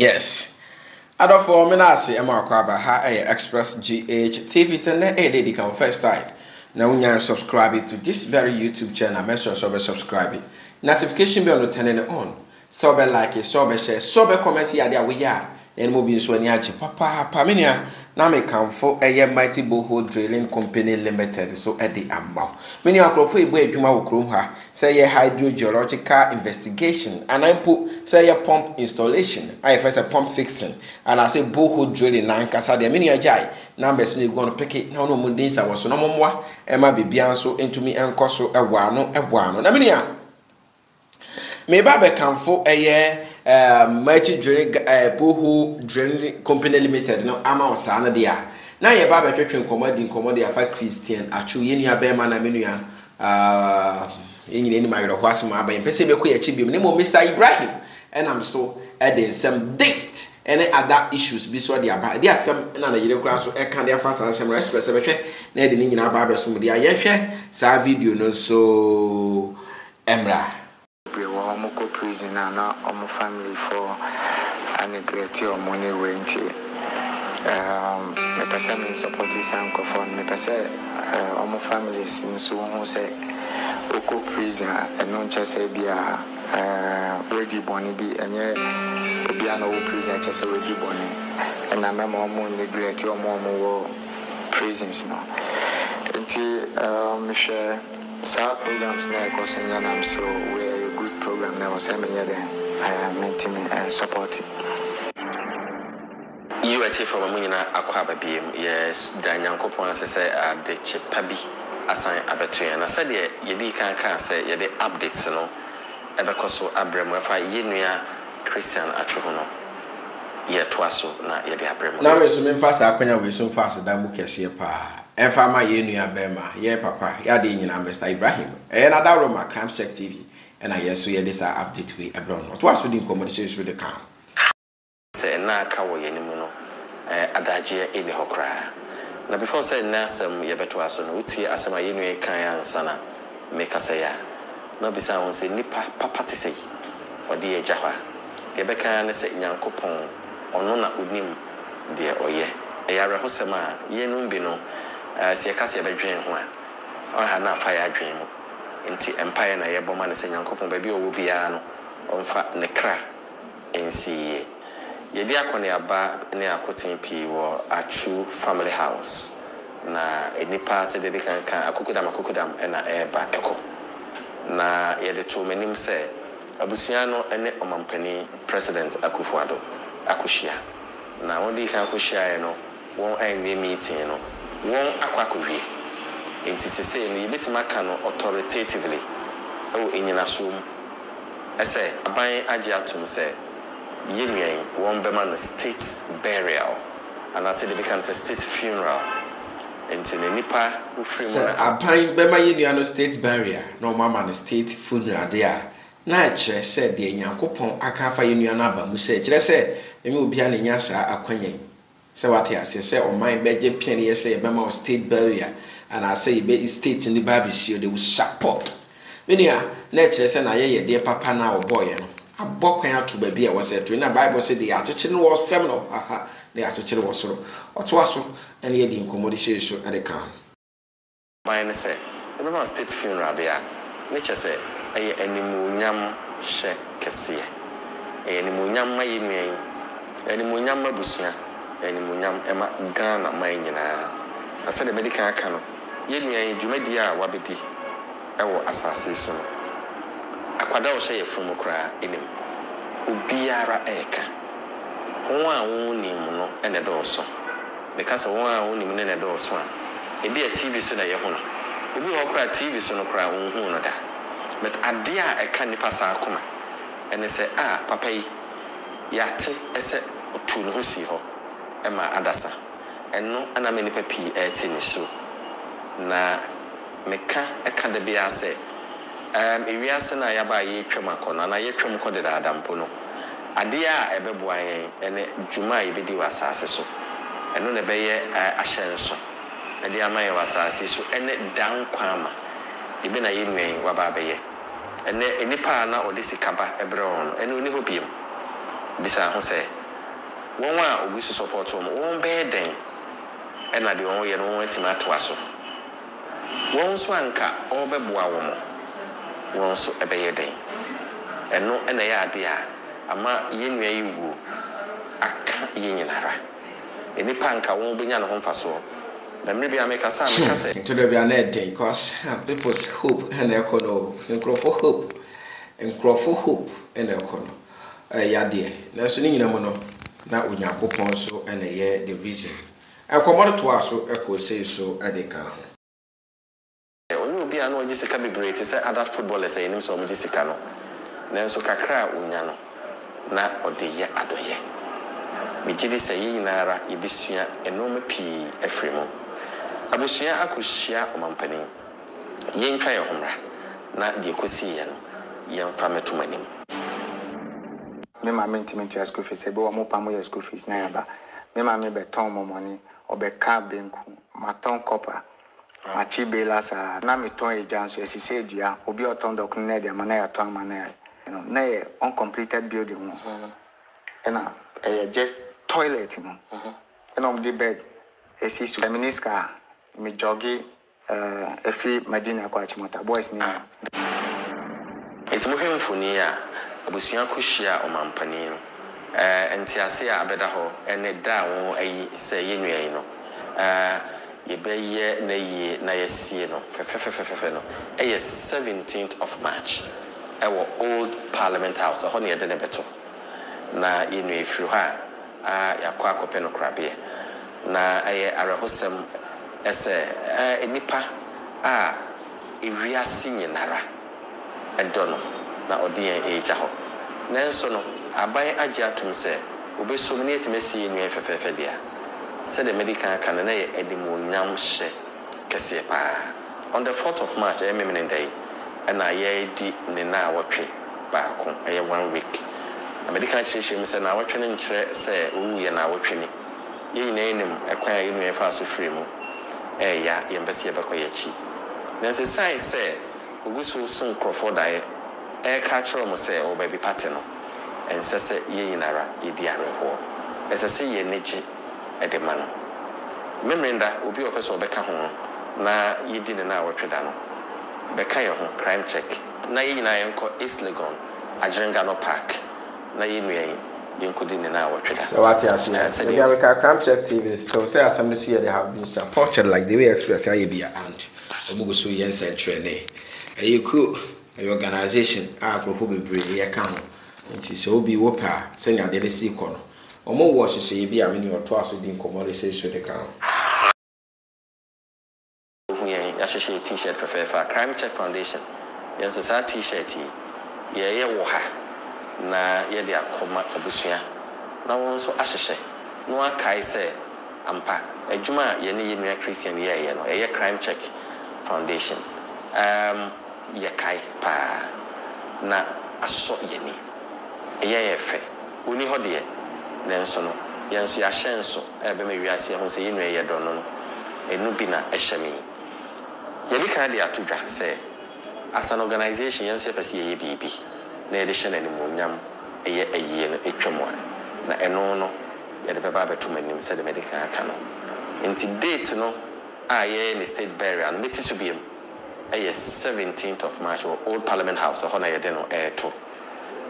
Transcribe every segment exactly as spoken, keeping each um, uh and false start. Yes. Adolfo Minasi Emma Crabba ha Express G H T V send they can first time. Now you can subscribe to this very YouTube channel. Make sure you subscribe. Notification bell turn it on. So be like it, so be share, so be comment here there we are. And mobile so ni age papa pamenia na me kanfo eye Mighty Boho Drilling Company Limited so e dey amount. Many akrofo igbo adwuma wo krom ha say ye hydrogeological investigation and I put say ye pump installation I first a pump fixing and I say boho drilling na nkasa dey many ajai numbers ni go no pick it na no mo dey say so no momwa e ma bibia so entumi enko so ewa no ewa no na many a me ba be kanfo eye Uh, Mighty Drilling uh, Boho Drilling Company Limited no ama osana dia na ye ba betwetwe nkomo di nkomo dia fa Christian achu ye nua be ma na menua ah uh, ye nyine ni ma yoro kwase ma ba pese be ko ye chi bi ne mo Mister Ibrahim and I'm so adding some date and other issues bi so dia ba dia some na na yire kura so e kan dia fa san some respect se betwe na de ni nyina ba be so dia ye hwe sa video no so emra prison and my family for neglect your money went um my person support is uncle for my person uh my family since who say oko prison and not just say be uh ready bonnie be and yeah be an prison just ready bonnie and I remember mom neglect your mom prisons now and um share some programs like us and I'm so we're program that was having you then I am maintaining and supporting. You are for Munina Aquaba B M, yes, Daniel Copon says I the Chipabi assign Abatri and I said, yeah, you can say, yeah, the updates, no, Abacoso Abram, if I Yenia Christian Atrohono, yet was so not yet Abram. Now, resuming fast, I can't be so fast that we can see a pa. And for my Yenia Bema, yeah, Papa, yeah, the Mister Ibrahim, and another Roma Crime Check T V. And I yes, we had this update with a brown. What was within conversations with the car? Say, now, Kawa Yenimono, Adagia in the Hokra. Now, before saying Nassam Yabatuason, Uti Asama Yenue Kayan Sana, make us say, no, be sound say Nipa Papatise, or dear Java, Yabakan say Yankopon, or Nona Unim, dear Oye, Ayara Hosema, Yenumbino, Siacasia Bedrin, or Hana Fire Dream. Inti empire na ye bomane se nyankopon ba bi owo bia no omfa ne kra ensi ye di akone aba ne akoten pi wo Atru family house na enipa se de kan kan akokudam akokudam na eba eko na ye de to menim se abusua no ene omampani president Akufo-Addo akoshia na won di kan akoshia no won anwe meeting no won akwakowie inti se se no yebetima ka no authoritatively o enyina som ese aban age atom se yenuen won be man state burial and I said it becomes a state funeral inti ne nipa wo fremu aban be man yenua no state burial no mama no state funeral dia na akire se de Nyankopon aka fa yenua na aba mu se akire se emi obi an nya sa akwanye se wate ase se oman beje pene ye se be man state burial. And I say, be state in the Bible, they will support. When you are, let's say, I hear dear papa now, or boy, a book out to baby. I was a trainer. Bible said the attitude was feminine. Aha, the attitude was so. Or to us, and yet the incommodation at the car. Mine said, remember state funeral there. Nature said, I any munyam shake cassia, any munyam my name, any munyam my busia, any munyam Emma Ghana, my I said the medical canoe. Yenya Jumedia Wabidi, I will assassin. A quadra say a fumo cry in him. Ubiara Eka. One own him and a door so. Because one own him and a door swan. It be a T V so that you honor. It will cry T V so no cry on who no da. But a dear a candy pass our coma. And they say, ah, papa, yate, I said, to no see her. Emma Adasa. And no, and I mean, Pepi, a tennis so. Na meka eka de bia se em ewiase na ya ba ye twem akono na ye twem ko de adampo no ade a ebeboa yen ene juma e bedi wasase so eno ne beye ahyen so ade ama ye wasase so ene dan kwama e be na ye nwen wa ba beye ene enipa na odisi kaba ebre ono ene oni hobiem bisa ho se One one we support him. One bed then, and I do one year one tomato aso. One swanka obe buawomo. One so a bed then, and no and a idea. Ama yenwe yugo aka yenyara. Any panka won't be none home for so. Maybe I make a sound because people's hope and their corner, and crop for hope, and crop for hope and their corner. A yardia, nursing in a mono, not when you so and a year division. I come out to us so I could say so at the car. When you be a no Jessica be great, say other footballers say names of Jessica. Nanso Kakra Unyano, not or the year at the year. We did say in Ara, Ibisia, and no me pea a free moon. Abusua akushia omampani yenka ya homra na de kosi ya no yemfa metumanim me ma mentment ya school fees ebe wo mo pam ya school fees na ya ba me ma me beton momoni obeka benku maton copper achi belasa na meton ejanso esise edua obi oton document de mana ya ton mana ya no na uncompleted building no na just toilet no and on the bed esise feminiska me jogi uh efi madina kwachimota boys ni etimuhim funia abusua kushia omampani eh entiase abeda ho ene da won ayi sey nnuayi no eh yebeye na yi na yesie no fefefefefe no eh seventeenth of March ewo Old Parliament House ho ne de ne beto na yenu efiri ha ah yakwa akope no krabe na eh arehosem ese eh nipa ah ewiase nyinara edono na odien eja ho nenso no aban age atum se obesom ne etimesi enu efefefe dia se the medical kan na ye edimonyam hye kese pa on the fourth of March ememene day and I ye di ne na watwe ba ko eye one week na medical chiche me se na watwe ne nkyere se owuye na watwe ni ye ne enim ekwan enu efa so free mu eh ya yembesi ebekoyechi na se sai se ogusu sun crofoda e e ka chiro mo se o baby party no ense se ye yinara idi areho ense se ye neji e de ma no memrenda obi o pese obeka ho na yidi ne na awotweda no beka ye ho crime check na ye yinara enko East Legon Ajenga no park na ye nuyen so what you are saying? We are Crime Check T V. So say as some here they have been supported like the way Express here be your aunt. Omugo so yes and trainee. A you cool organization are for be bring your account. And she so be wopa send your daily see corner. Omo wash say be a mini or twice within commodity so the count. I should t-shirt for fair Crime Check Foundation. Yes, it's our t-shirt. Yeah, yeah, waha. Na ye dia koma obusua na won so ahyehye no akai se ampa adwuma ye ne ye nua Christian ye ye no ye Crime Check Foundation um ye kai pa na aso ye ni ye ye fe oni ho de nenso no ye nso ya hye nso e be me wiase ho se ye nua ye do no no enu bi na ehyemi ye bi kan de atodwa se as an organization ye nso fese ye bibi na edition animonyam eye eye no etwemo na eno no ye de baba betomanim se de medical aka no nti date no aye in state burial meeting should be eye seventeenth of March or Old Parliament House ho na ye de no eto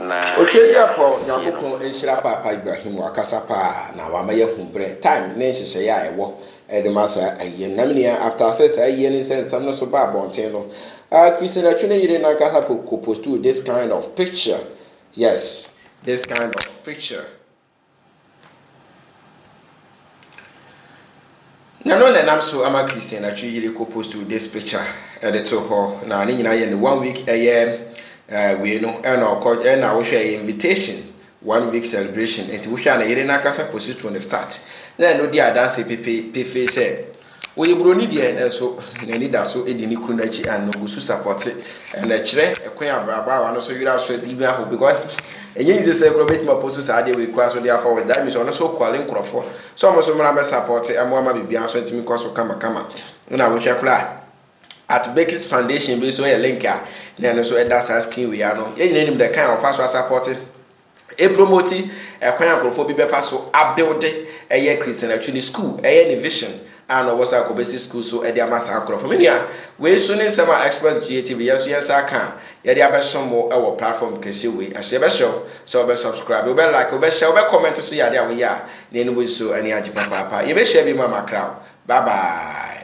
na okedia po yakopon enhyira papa Ibrahim akasapa na wa maye humbre time ne hyehye ya ewo edemasa aye namnia after says aye ni sense am no so ba bonten no Uh, Christina Chuneyide Nakasapo could post this kind of picture. Yes, this kind of picture. Now, no, I'm so I'm a Christian. I truly could post this picture at the Toho. Now, in one week, a we know, and our court, and our invitation, one week celebration, and we shall hear Nakasapo sit on the start. Then, no, dear, that's a P P said. We broni die enso nani da so edini kunachi and no gusu support and a chire ekwen abraba wa no so yira so edi bi aho because enye is say crobet ma posu sa dey we kwa so dey forward that means on so calling crofo so mo so mara be support am ma bibia so ntimi kwa so kama kama una wo chakula at Becky's Foundation be so a linker na no so eda sa screen we are no enye nim the kind of fast support e promote e kwan agrofo bi befa so abuild e ye Christian actually school e ye vision and what's our basic school so e dey amasa agrofo me nia we so ne sama Express G H T V yes yes aka ye dey abeso mo e wo platform kese we aso e be show so be subscribe be like be share be comment so ya dey we ya na enu we so ani aji papa papa ye be share bi mama crowd bye bye.